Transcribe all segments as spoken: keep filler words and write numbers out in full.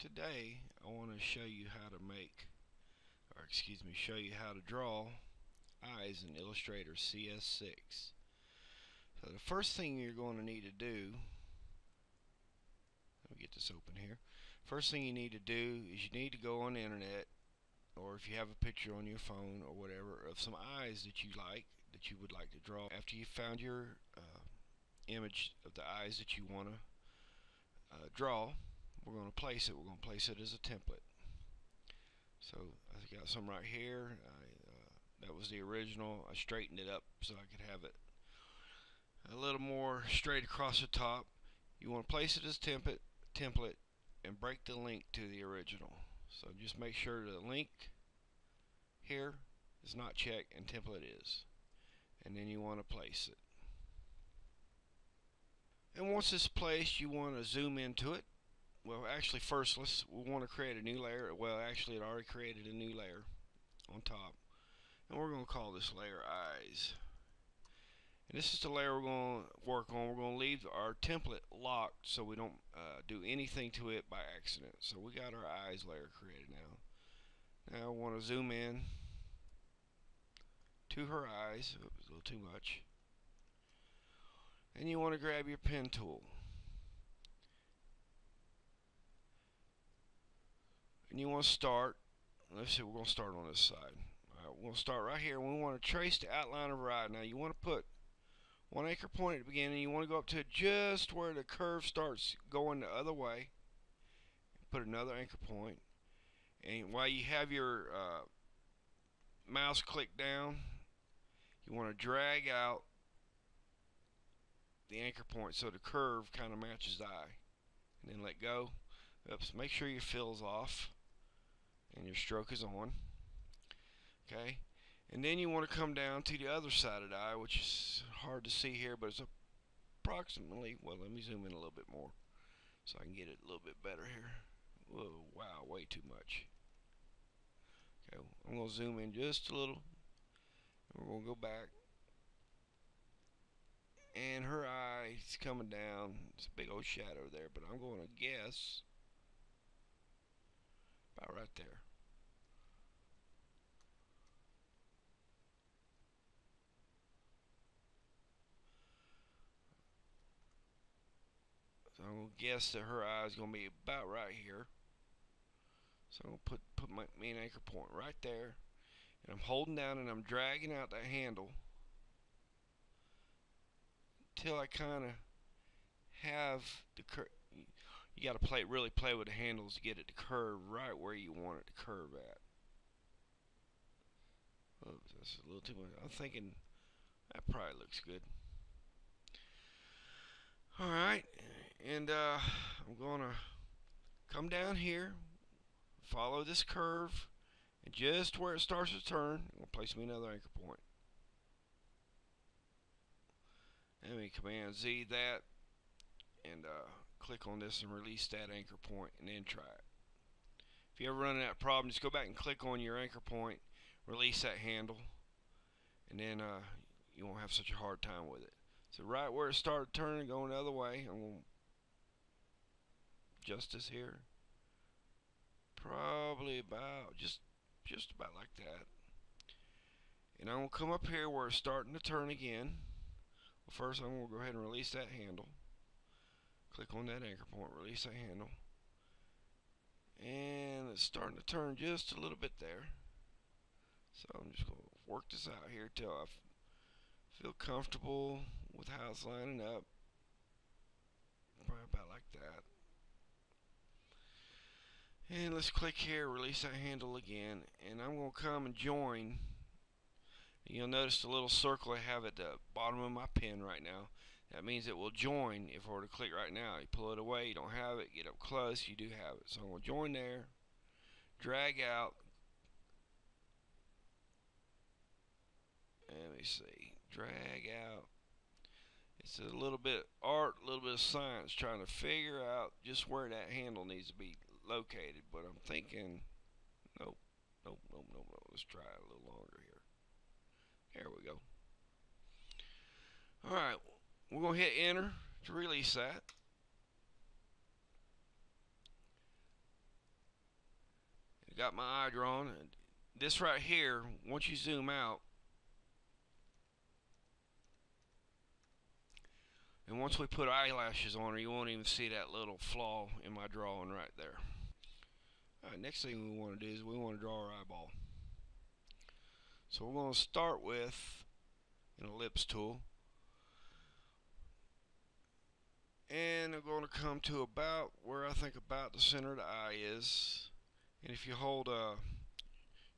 Today I want to show you how to make, or excuse me, show you how to draw eyes in Illustrator C S six. So the first thing you're going to need to do, let me get this open here. First thing you need to do is you need to go on the internet, or if you have a picture on your phone or whatever of some eyes that you like, that you would like to draw. After you found your uh, image of the eyes that you want to uh, draw, we're going to place it. We're going to place it as a template. So I got some right here. I, uh, that was the original. I straightened it up so I could have it a little more straight across the top. You want to place it as template, template, and break the link to the original. So just make sure the link here is not checked and template is, and then you want to place it. And once it's placed, you want to zoom into it. Well, actually, first let's we want to create a new layer. Well, actually, it already created a new layer on top, and we're going to call this layer eyes. And this is the layer we're going to work on. We're going to leave our template locked so we don't uh, do anything to it by accident. So we got our eyes layer created now. Now I want to zoom in to her eyes. Oops, a little too much. And you want to grab your pen tool. And you want to start, let's see, we're going to start on this side. Alright, we're going to start right here. We want to trace the outline of her eye. Now you want to put one anchor point at the beginning. You want to go up to just where the curve starts going the other way. Put another anchor point. And while you have your uh, mouse clicked down, you want to drag out the anchor point so the curve kind of matches the eye. And then let go. Oops, make sure your fill's off and your stroke is on. Okay, and then you want to come down to the other side of the eye, which is hard to see here, but it's approximately, well, let me zoom in a little bit more so I can get it a little bit better here. Whoa, wow, way too much. Okay, I'm going to zoom in just a little, and we're going to go back, and her eye's coming down. It's a big old shadow there, but I'm going to guess about right there. So I'm going to guess that her eye is going to be about right here. So I'm going to put, put my main anchor point right there. And I'm holding down and I'm dragging out that handle until I kind of have the curve. You got to play, really play with the handles to get it to curve right where you want it to curve at. Oops, that's a little too much. I'm thinking that probably looks good. Alright, and uh, I'm going to come down here, follow this curve, and just where it starts to turn, I'm going to place me another anchor point. Let me Command Z that, and uh, click on this and release that anchor point, and then try it. If you ever run into that problem, just go back and click on your anchor point, release that handle, and then uh, you won't have such a hard time with it. So right where it started turning, going the other way, I'm going to adjust this here. Probably about, just, just about like that. And I'm going to come up here where it's starting to turn again. Well, first I'm going to go ahead and release that handle. Click on that anchor point, release that handle. And it's starting to turn just a little bit there. So I'm just going to work this out here till I've feel comfortable with how it's lining up. Probably about like that. And let's click here, release that handle again, and I'm going to come and join. You'll notice the little circle I have at the bottom of my pen right now. That means it will join if I were to click right now. You pull it away, you don't have it, get up close, you do have it. So I'm going to join there, drag out. Let me see. Drag out. It's a little bit of art, a little bit of science, trying to figure out just where that handle needs to be located. But I'm thinking, nope, nope, nope, nope, nope. Let's try it a little longer here. There we go. All right, we're gonna hit enter to release that. I got my eye drawn. This right here, once you zoom out, and once we put eyelashes on her, you won't even see that little flaw in my drawing right there. All right, next thing we want to do is we want to draw our eyeball. So we're going to start with an ellipse tool, and I'm going to come to about where I think about the center of the eye is. And if you hold uh,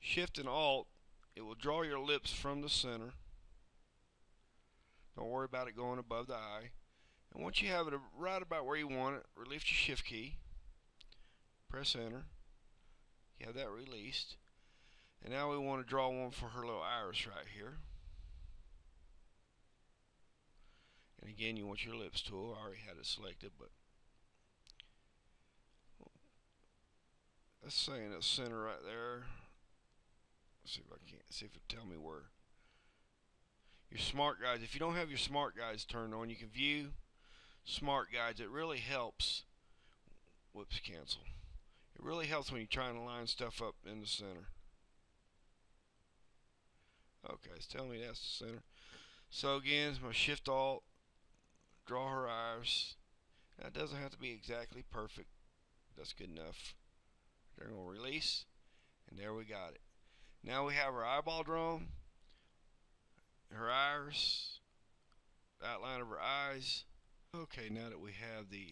Shift and Alt, it will draw your lips from the center. Don't worry about it going above the eye. And once you have it right about where you want it, release your Shift key, press Enter. You have that released. And now we want to draw one for her little iris right here. And again, you want your ellipse tool. I already had it selected, but let's say in the center right there. Let's see if I can't see if it'll tell me where. Your smart guides. If you don't have your smart guides turned on, you can view smart guides. It really helps. Whoops, cancel. It really helps when you're trying to line stuff up in the center. Okay, it's telling me that's the center. So again, my Shift Alt. Draw her eyes. Now, it doesn't have to be exactly perfect. That's good enough. They're going to release, and there we got it. Now we have her eyeball drawn, her iris, outline of her eyes. Okay, now that we have the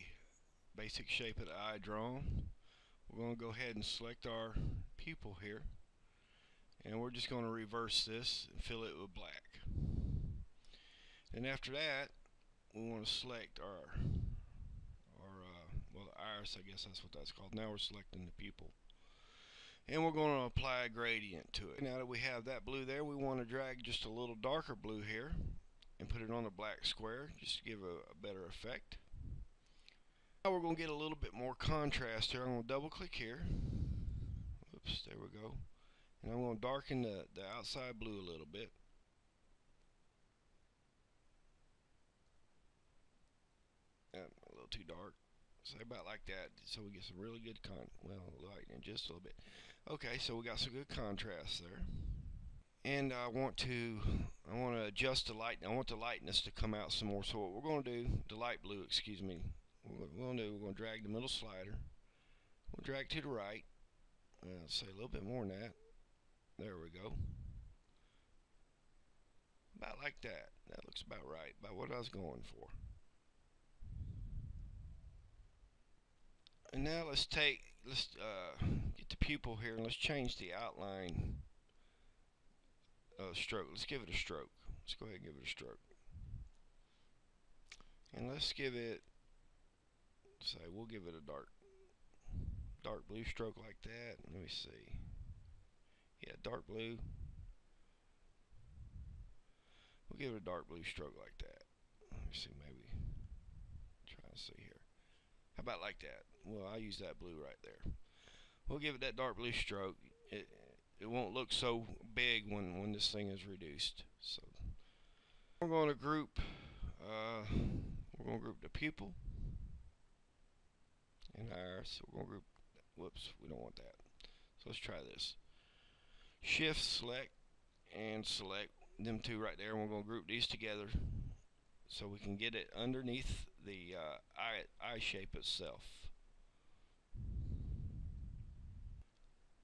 basic shape of the eye drawn, we're going to go ahead and select our pupil here, and we're just going to reverse this and fill it with black. And after that, we want to select our, our uh, well, the iris, I guess that's what that's called. Now we're selecting the pupil. And we're going to apply a gradient to it. Now that we have that blue there, we want to drag just a little darker blue here and put it on a black square just to give a, a better effect. Now we're going to get a little bit more contrast here. I'm going to double click here. Oops, there we go. And I'm going to darken the, the outside blue a little bit. Um, a little too dark, so about like that, so we get some really good con well light in just a little bit. Okay, so we got some good contrast there, and I want to I want to adjust the light. I want the lightness to come out some more. So what we're going to do, the light blue, excuse me, we're going to do, we're going to drag the middle slider. We'll drag to the right. I'll say a little bit more than that. There we go. About like that. That looks about right. About what I was going for. And now let's take, let's uh, get the pupil here and let's change the outline uh, stroke. Let's give it a stroke. Let's go ahead and give it a stroke. And let's give it, say we'll give it a dark, dark blue stroke like that. Let me see. Yeah, dark blue. We'll give it a dark blue stroke like that. Let me see, maybe. Try to see here. How about like that? Well, I use that blue right there. We'll give it that dark blue stroke. It it won't look so big when when this thing is reduced. So we're going to group. Uh, we're going to group the pupil and iris. So we're going to group. Whoops, we don't want that. So let's try this. Shift, select, and select them two right there. And we're going to group these together so we can get it underneath the uh, eye, eye shape itself.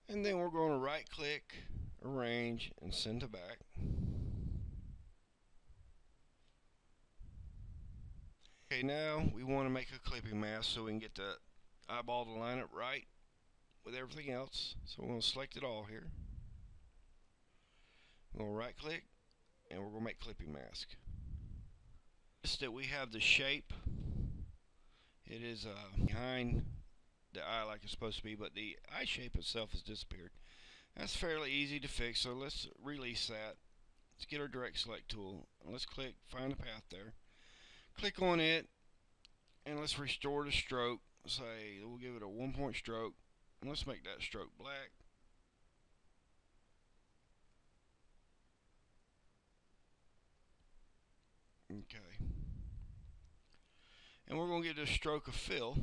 And then we're going to right click, arrange, and send to back. Okay, now we want to make a clipping mask so we can get the eyeball to line up right with everything else. So we're going to select it all here. We're going to right click, and we're going to make clipping mask. That we have the shape, it is uh, behind the eye like it's supposed to be, but the eye shape itself has disappeared. That's fairly easy to fix, so let's release that. Let's get our direct select tool and let's click, find a path there, click on it, and let's restore the stroke. Say we'll give it a one point stroke, and let's make that stroke black. Okay, and we're going to give this stroke a fill,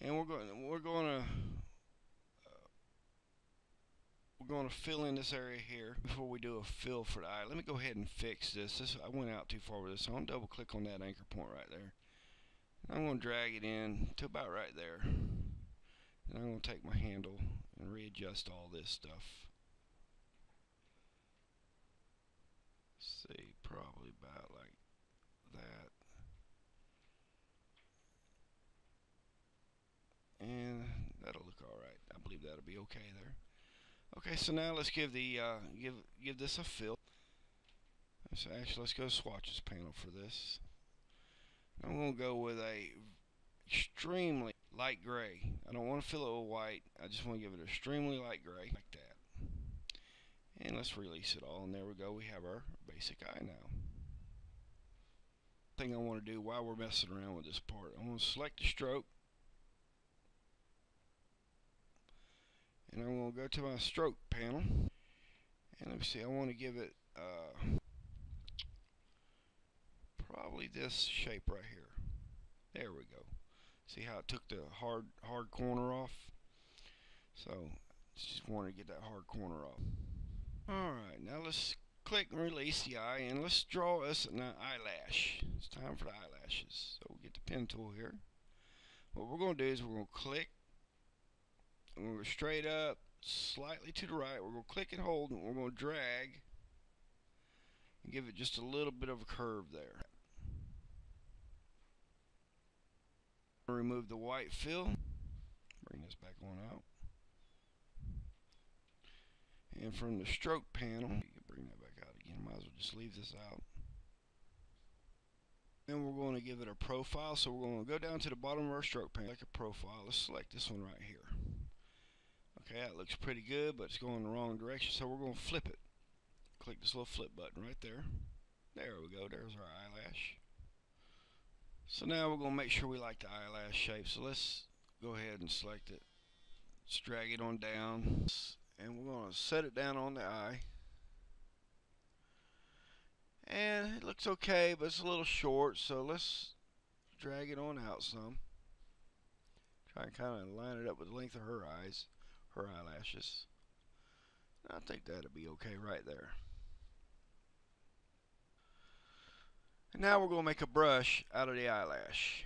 and we're going we're going to uh, we're going to fill in this area here before we do a fill for the eye. Let me go ahead and fix this. This I went out too far with this, so I'm going to double click on that anchor point right there. And I'm going to drag it in to about right there. And I'm going to take my handle and readjust all this stuff. Let's see, probably about like that. And that'll look alright. I believe that'll be okay there. Okay, so now let's give the uh, give give this a fill. So actually, let's go to swatches panel for this. I'm going to go with a extremely light gray. I don't want to fill it with white. I just want to give it an extremely light gray like that. And let's release it all, and there we go. We have our basic eye now. Thing I want to do while we're messing around with this part, I'm going to select the stroke, and I'm going to go to my stroke panel, and let me see. I want to give it uh, probably this shape right here. There we go. See how it took the hard hard corner off? So just want to get that hard corner off. Alright, now let's click and release the eye, and let's draw us an eyelash. It's time for the eyelashes. So we'll get the pen tool here. What we're going to do is we're going to click, and we're going to go straight up, slightly to the right. We're going to click and hold, and we're going to drag and give it just a little bit of a curve there. Remove the white fill, bring this back on out, and from the stroke panel, you can bring that back out again. Might as well just leave this out. Then we're going to give it a profile, so we're going to go down to the bottom of our stroke panel, like a profile. Let's select this one right here. Okay, that looks pretty good, but it's going in the wrong direction, so we're going to flip it. Click this little flip button right there. There we go, there's our eyelash. So now we're going to make sure we like the eyelash shape, so let's go ahead and select it. Let's drag it on down, and we're going to set it down on the eye. And it looks okay, but it's a little short, so let's drag it on out some. Try and kind of line it up with the length of her eyes, her eyelashes. I think that'll be okay right there. And now we're going to make a brush out of the eyelash.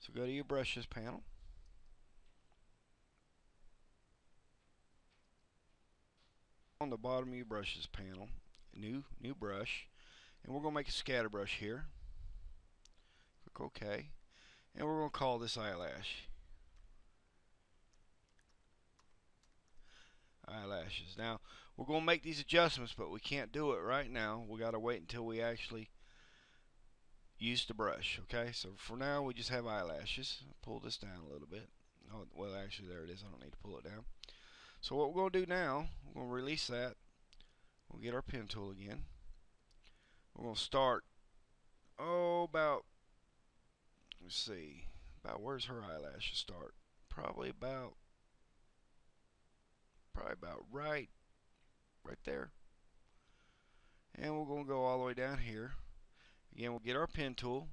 So go to your brushes panel. On the bottom of your brushes panel, new new brush, and we're going to make a scatter brush here. Click OK, and we're going to call this eyelash. Eyelashes. Now we're going to make these adjustments, but we can't do it right now. We got to wait until we actually use the brush. Okay, so for now we just have eyelashes. Pull this down a little bit. Oh, well, actually there it is. I don't need to pull it down. So what we're going to do now, we're going to release that. We'll get our pen tool again. We're going to start, oh, about, let's see, about where's her eyelashes start? Probably about Probably about right, right there. And we're going to go all the way down here. Again, we'll get our pen tool,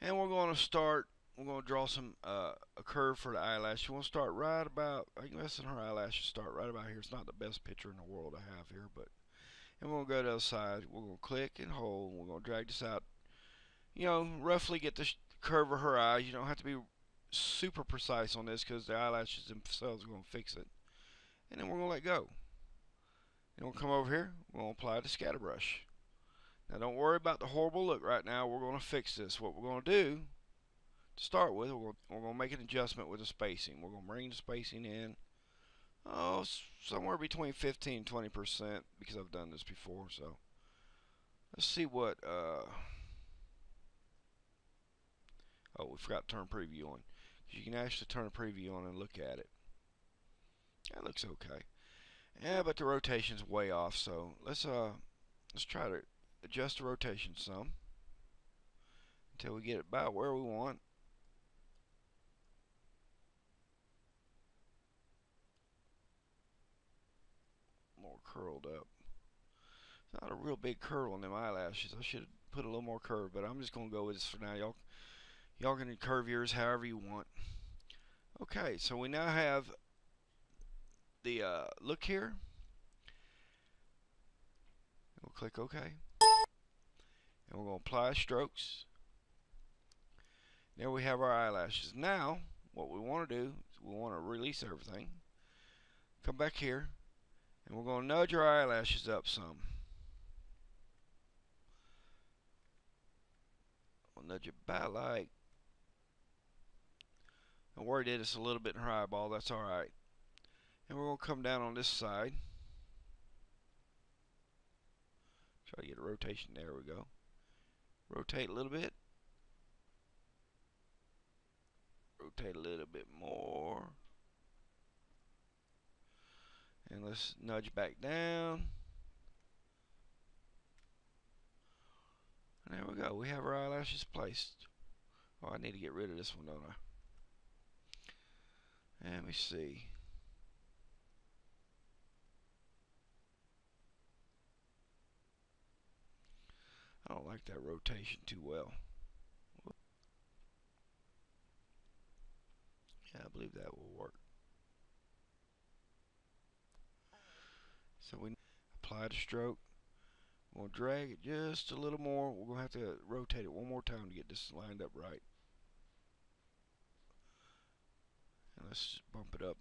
and we're going to start. We're going to draw some uh, a curve for the eyelash. We'll start right about. I guess her eyelashes start right about here. It's not the best picture in the world I have here, but and we'll go to the other side. We're going to click and hold. We're going to drag this out. You know, roughly get the curve of her eyes. You don't have to be super precise on this because the eyelashes themselves are going to fix it. And then we're going to let go. And we'll come over here. We're going to apply the scatter brush. Now don't worry about the horrible look right now. We're going to fix this. What we're going to do to start with, we're going to, we're going to make an adjustment with the spacing. We're going to bring the spacing in, oh, somewhere between fifteen and twenty percent, because I've done this before. So let's see what. Uh, oh, we forgot to turn preview on. You can actually turn a preview on and look at it. That looks okay. Yeah, but the rotation's way off, so let's uh let's try to adjust the rotation some until we get it about where we want. More curled up. It's not a real big curl on them eyelashes. I should have put a little more curve, but I'm just gonna go with this for now. Y'all y'all can curve yours however you want. Okay, so we now have the uh, look here. We'll click OK. And we're going to apply strokes. There we have our eyelashes. Now, what we want to do is we want to release everything. Come back here. And we're going to nudge our eyelashes up some. We'll nudge it back like. I worried it is a little bit in her eyeball. That's alright. And we're going to come down on this side. Try to get a rotation. There we go. Rotate a little bit. Rotate a little bit more. And let's nudge back down. And there we go. We have our eyelashes placed. Oh, I need to get rid of this one, don't I? Let me see. I don't like that rotation too well. Yeah, I believe that will work. So we apply the stroke. We'll drag it just a little more. We're going to have to rotate it one more time to get this lined up right. Let's bump it up,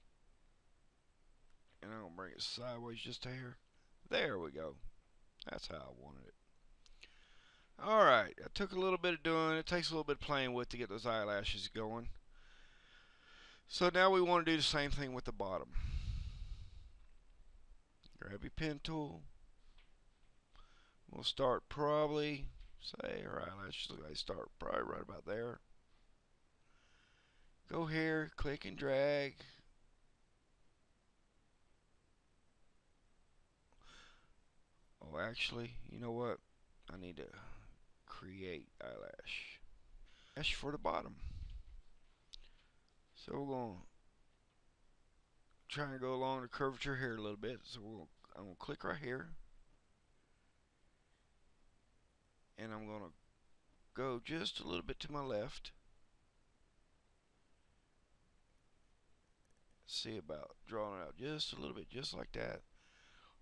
and I'm gonna bring it sideways just a hair. There we go. That's how I wanted it. Alright, I took a little bit of doing. It takes a little bit of playing with to get those eyelashes going. So now we want to do the same thing with the bottom. Grab your pen tool. We'll start probably, say our eyelashes look like they start probably right about there. Go here, click and drag. Oh, actually, you know what? I need to create eyelash. Eyelash for the bottom. So we're going to try and go along the curvature here a little bit. So we're gonna, I'm going to click right here. And I'm going to go just a little bit to my left. See about drawing it out just a little bit, just like that.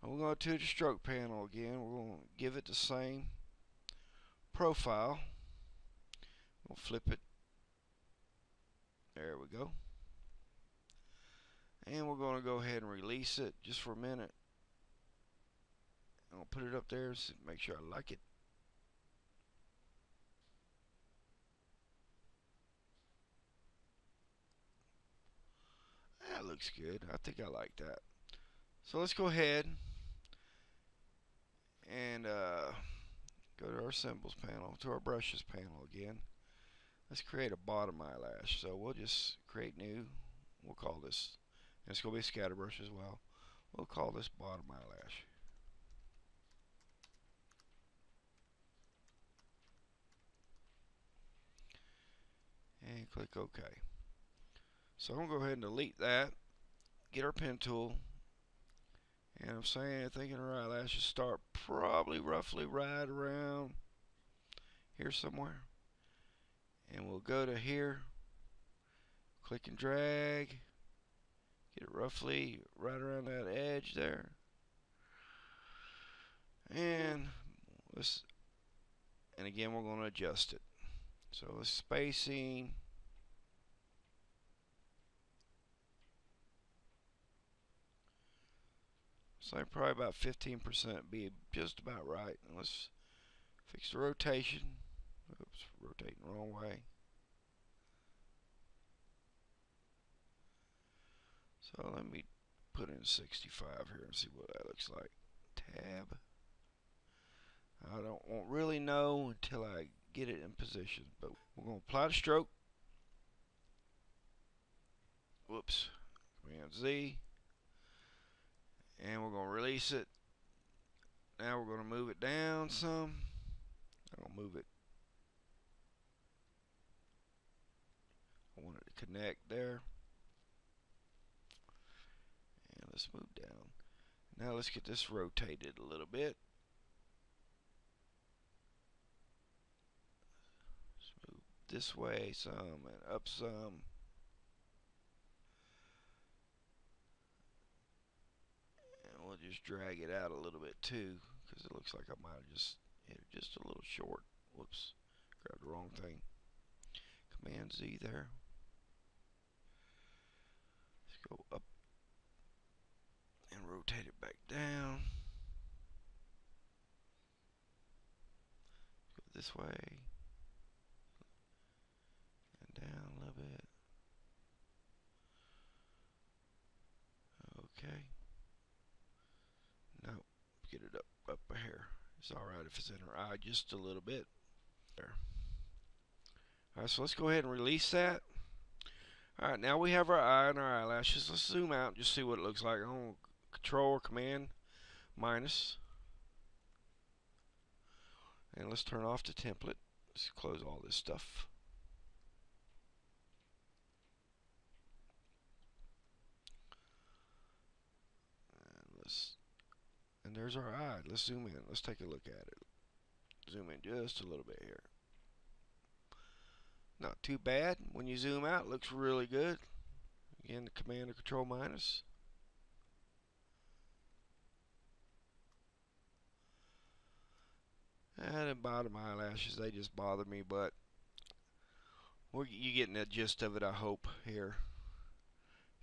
And we're going to do the stroke panel again. We're going to give it the same profile. We'll flip it. There we go. And we're going to go ahead and release it just for a minute. I'll put it up there, so make sure I like it. Looks good. I think I like that. So let's go ahead and uh, go to our symbols panel, to our brushes panel again. Let's create a bottom eyelash. So we'll just create new. We'll call this, it's going to be a scatter brush as well. We'll call this bottom eyelash. And click OK. So I'm going to go ahead and delete that. Get our pen tool. And I'm saying, thinking her eyelashes start probably roughly right around here somewhere. And we'll go to here. Click and drag. Get it roughly right around that edge there. And let's, and again, we're going to adjust it. So the spacing. So probably about fifteen percent be just about right. And let's fix the rotation. Oops, rotating the wrong way. So let me put in sixty-five here and see what that looks like. Tab. I don't won't really know until I get it in position. But we're going to apply the stroke. Whoops. Command Z. And we're going to release it. Now we're going to move it down some. I'm going to move it. I want it to connect there. And let's move down. Now let's get this rotated a little bit. Let's move this way some and up some. just drag it out a little bit too, because it looks like I might have just hit it just a little short. Whoops, grabbed the wrong thing. Command Z there. Let's go up and rotate it back down. Go this way. Get it up up here. It's alright if it's in her eye just a little bit. There. Alright, so let's go ahead and release that. Alright, now we have our eye and our eyelashes. Let's zoom out and just see what it looks like. On Control or Command minus. And let's turn off the template. Let's close all this stuff. And let's And there's our eye. Let's zoom in. Let's take a look at it. Zoom in just a little bit here. Not too bad. When you zoom out, it looks really good. Again, the Command or Control minus. And the bottom eyelashes, they just bother me, but we're, you're getting the gist of it, I hope, here.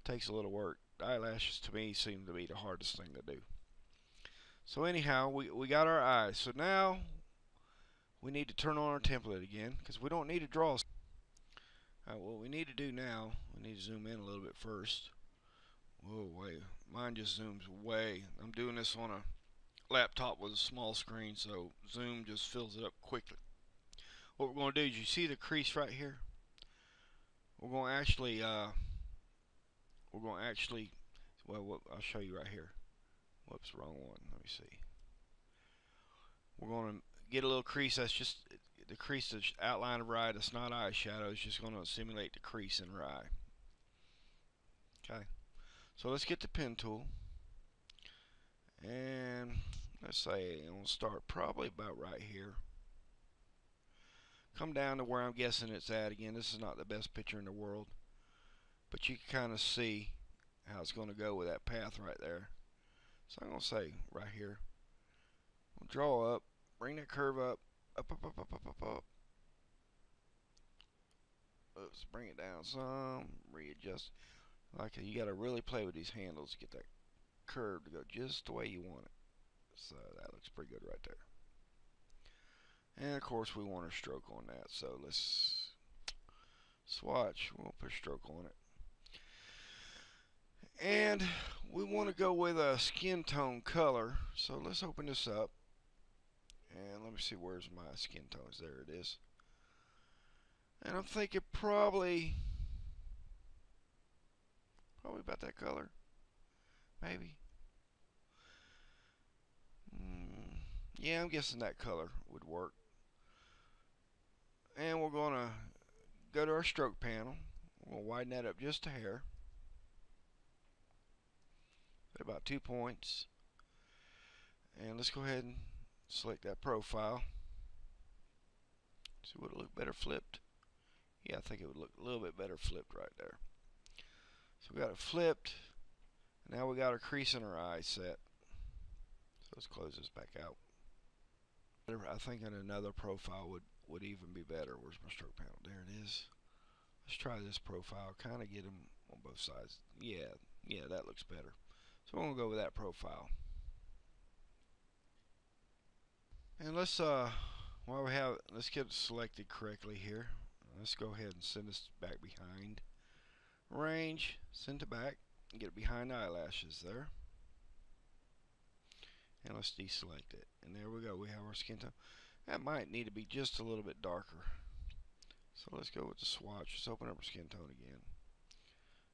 It takes a little work. Eyelashes, to me, seem to be the hardest thing to do. So anyhow, we, we got our eyes. So now we need to turn on our template again, because we don't need to draw. Alright, what we need to do now, we need to zoom in a little bit first. Whoa, wait, mine just zooms way. I'm doing this on a laptop with a small screen, so zoom just fills it up quickly. What we're going to do is, you see the crease right here? We're going to actually, uh, we're going to actually, well, what, I'll show you right here. Whoops, wrong one. Let me see. We're going to get a little crease. That's just the crease, the outline of her eye. That's not eyeshadow. It's just going to simulate the crease in her eye. Okay. So let's get the pen tool. And let's say I'm going to start probably about right here. Come down to where I'm guessing it's at. Again, this is not the best picture in the world. But you can kind of see how it's going to go with that path right there. So I'm going to say right here, we'll draw up, bring that curve up, up, up, up, up, up, up, up. Oops, bring it down some, readjust. Like you got to really play with these handles to get that curve to go just the way you want it. So that looks pretty good right there. And of course we want a stroke on that, so let's swatch. We'll put a stroke on it. And we want to go with a skin tone color, so let's open this up and let me see, where's my skin tones? There it is. And I'm thinking probably probably about that color, maybe. Mm, yeah, I'm guessing that color would work. And we're gonna go to our stroke panel. We'll widen that up just a hair, about two points, and let's go ahead and select that profile. See, would it look better flipped? Yeah, I think it would look a little bit better flipped right there. So we got it flipped. Now we got our crease in our eye set. So let's close this back out. I think in another profile would would even be better. Where's my stroke panel? There it is. Let's try this profile. Kind of get them on both sides. Yeah, yeah, that looks better. So we're going to go with that profile. And let's, uh, while we have, let's get it selected correctly here. Let's go ahead and send this back behind. Range, send it back, and get it behind the eyelashes there. And let's deselect it. And there we go, we have our skin tone. That might need to be just a little bit darker. So let's go with the swatch. Let's open up our skin tone again.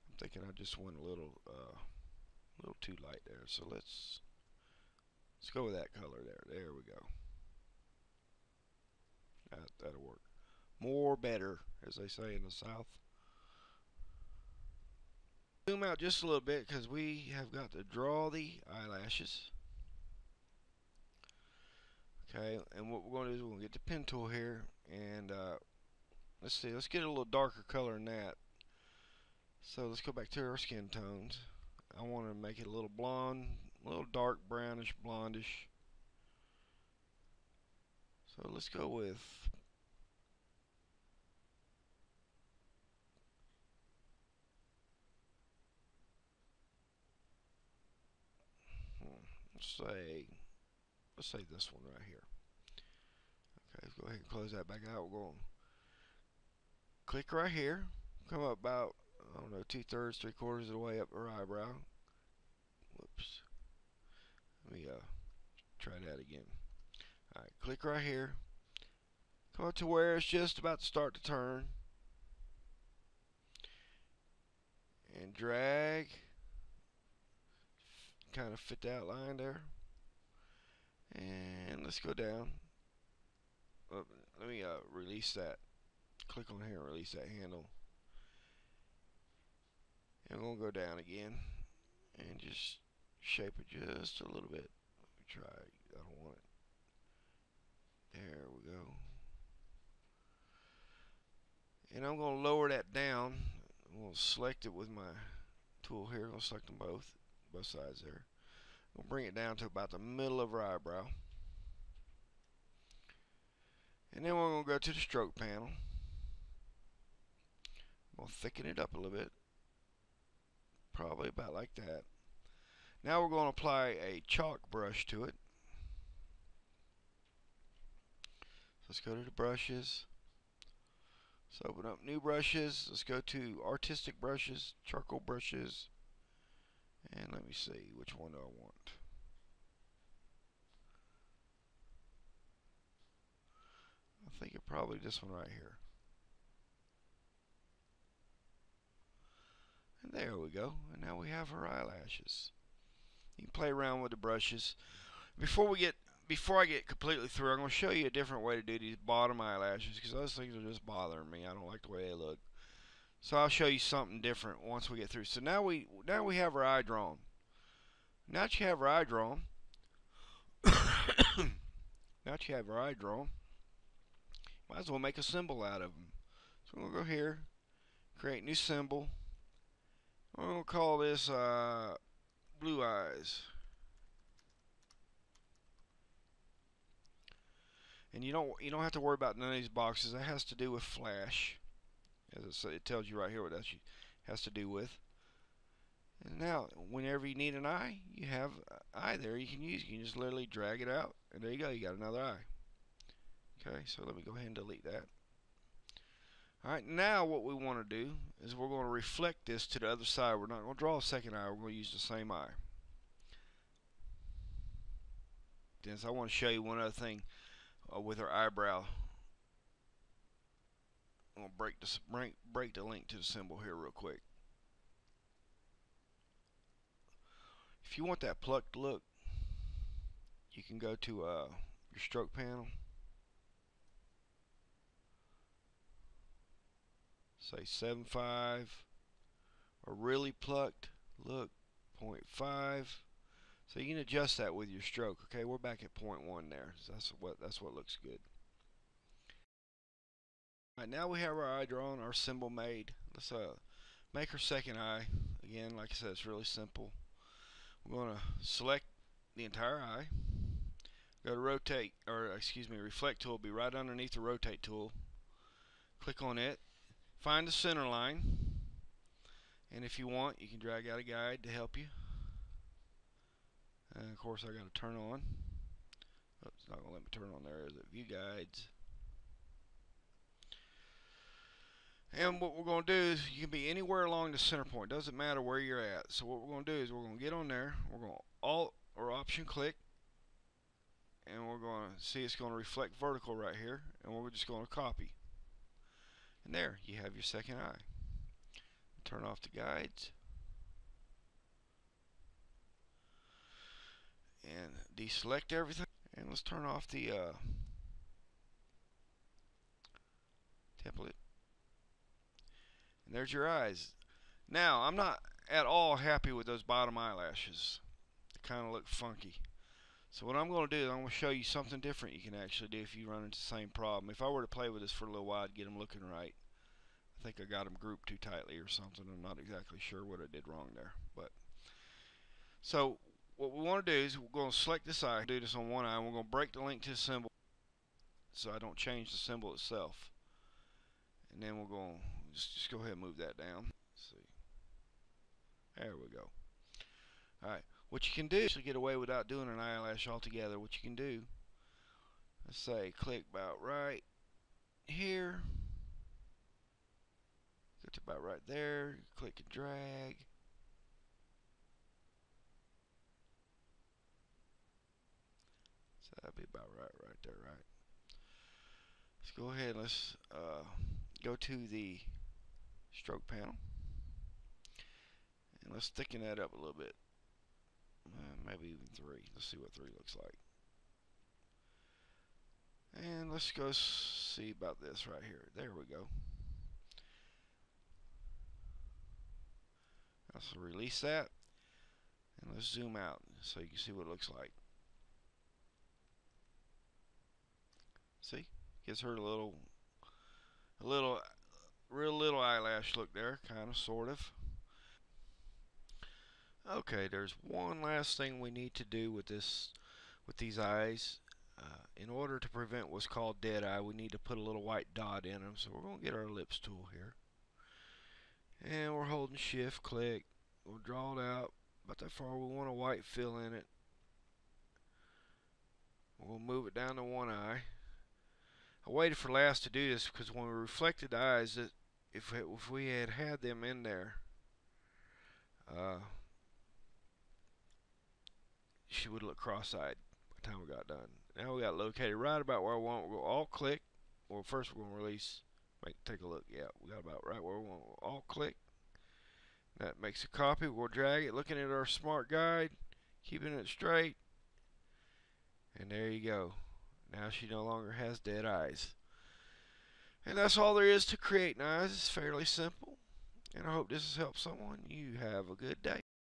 I'm thinking I just want a little, uh, a little too light there, so let's let's go with that color there. There we go. That, that'll work. More better, as they say in the South. Zoom out just a little bit, because we have got to draw the eyelashes. Okay, and what we're going to do is we're going to get the pen tool here, and uh, let's see, let's get a little darker color than that. So let's go back to our skin tones. I want to make it a little blonde, a little dark brownish, blondish. So let's go with let's say let's say this one right here. Okay, let's go ahead and close that back out. We're going to click right here, come up about, I don't know, two thirds, three quarters of the way up her eyebrow. Whoops. Let me uh try that again. Alright, click right here. Come up to where it's just about to start to turn. And drag. Kind of fit that line there. And let's go down. Let me uh, release that. Click on here and release that handle. And we're going to go down again. And just shape it just a little bit. Let me try. I don't want it. There we go. And I'm going to lower that down. I'm going to select it with my tool here. I'm going to select them both, both sides there. I'm going to bring it down to about the middle of her eyebrow. And then we're going to go to the stroke panel. I'm going to thicken it up a little bit. Probably about like that. Now we're going to apply a chalk brush to it. Let's go to the brushes. Let's open up new brushes. Let's go to artistic brushes, charcoal brushes. And let me see, which one do I want? I think it's probably this one right here. And there we go. And now we have her eyelashes. You can play around with the brushes. Before we get Before I get completely through, I'm going to show you a different way to do these bottom eyelashes because those things are just bothering me. I don't like the way they look. So I'll show you something different once we get through. So now we now we have our eye drawn. Now that you have our eye drawn, now that you have our eye drawn, might as well make a symbol out of them. So we'll go here, create new symbol. We're going to call this uh, blue eyes. And you don't you don't have to worry about none of these boxes. That has to do with Flash, as it, it tells you right here what that has to do with. And now, whenever you need an eye, you have an eye there you can use. You can just literally drag it out, and there you go. You got another eye. Okay, so let me go ahead and delete that. All right, now what we want to do is we're going to reflect this to the other side. We're not going to draw a second eye. We're going to use the same eye. Then so I want to show you one other thing. Uh, with her eyebrow. I'm gonna break this break, break the link to the symbol here real quick. If you want that plucked look, you can go to uh, your stroke panel, say seven point five, or really plucked look zero point five. So you can adjust that with your stroke. Okay, we're back at point one there. So that's what that's what looks good. All right, now we have our eye drawn, our symbol made. Let's uh, make her second eye. Again, like I said, it's really simple. We're going to select the entire eye. Go to rotate, or excuse me, reflect tool. Be right underneath the rotate tool. Click on it. Find the center line. And if you want, you can drag out a guide to help you. And of course, I got to turn on. Oh, it's not going to let me turn on there, is it? View guides. And what we're going to do is you can be anywhere along the center point. Doesn't matter where you're at. So what we're going to do is we're going to get on there. We're going to Alt or Option click, and we're going to see it's going to reflect vertical right here, and we're just going to copy. And there you have your second eye. Turn off the guides. And deselect everything, and let's turn off the uh, template. And there's your eyes. Now I'm not at all happy with those bottom eyelashes. They kind of look funky. So what I'm going to do is I'm going to show you something different you can actually do if you run into the same problem. If I were to play with this for a little while, I'd get them looking right. I think I got them grouped too tightly or something. I'm not exactly sure what I did wrong there, but so What we want to do is we're going to select this eye, do this on one eye, and we're going to break the link to the symbol so I don't change the symbol itself. And then we're going to just, just go ahead and move that down. Let's see. There we go. Alright, what you can do to get away without doing an eyelash altogether, what you can do, let's say click about right here, go to about right there, click and drag. So that'd be about right, right there, right? Let's go ahead and let's uh, go to the stroke panel. And let's thicken that up a little bit. Uh, maybe even three. Let's see what three looks like. And let's go see about this right here. There we go. Let's release that. And let's zoom out so you can see what it looks like. See, gives her a little, a little, real little eyelash look there, kind of, sort of. Okay, there's one last thing we need to do with this, with these eyes. Uh, in order to prevent what's called dead eye, we need to put a little white dot in them. So we're gonna get our ellipse tool here, and we're holding Shift click. We'll draw it out about that far. We want a white fill in it. We'll move it down to one eye. I waited for last to do this because when we reflected the eyes, that if it, if we had had them in there, uh, she would look cross-eyed by the time we got done. Now we got located right about where I want. We'll alt-click. Well, first we're gonna release. Make take a look. Yeah, we got about right where we want. We'll alt-click. That makes a copy. We'll drag it. Looking at our smart guide, keeping it straight, and there you go. Now she no longer has dead eyes. And that's all there is to creating eyes. It's fairly simple. And I hope this has helped someone. You have a good day.